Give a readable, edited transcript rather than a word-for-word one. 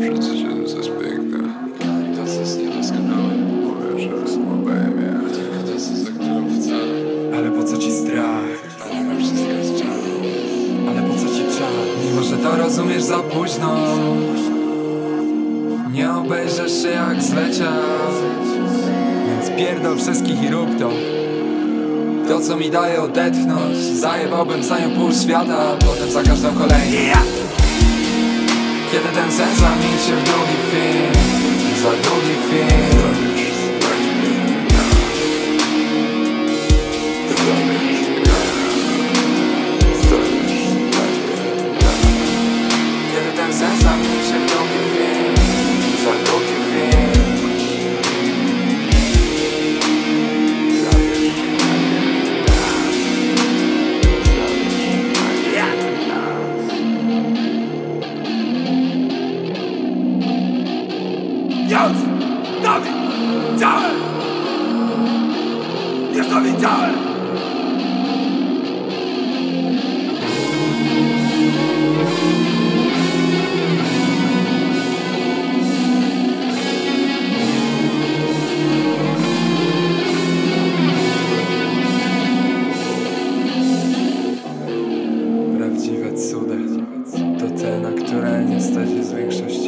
Przecież jeden coś piękny. To jest niedoskonałe. Mówię, że obaj mnie. To jest za którą wcale. Ale po co ci strach? Ale wszystko jest czas. Ale po co ci czas? Mimo, że to rozumiesz za późno. Nie obejrzysz się jak zleciał. Więc pierdol wszystkich i rób to. To co mi daje odetchnąć. Zajebałbym za nią pół świata, potem za każdą kolejną. Kiedy ten sen zamieni się w długi film. Za długi film. Kiedy ten sen zamieni się w długi film. Za długi film. Już to widziałem! Już to widziałem! Prawdziwe cuda to te, na które nie stać jest większość.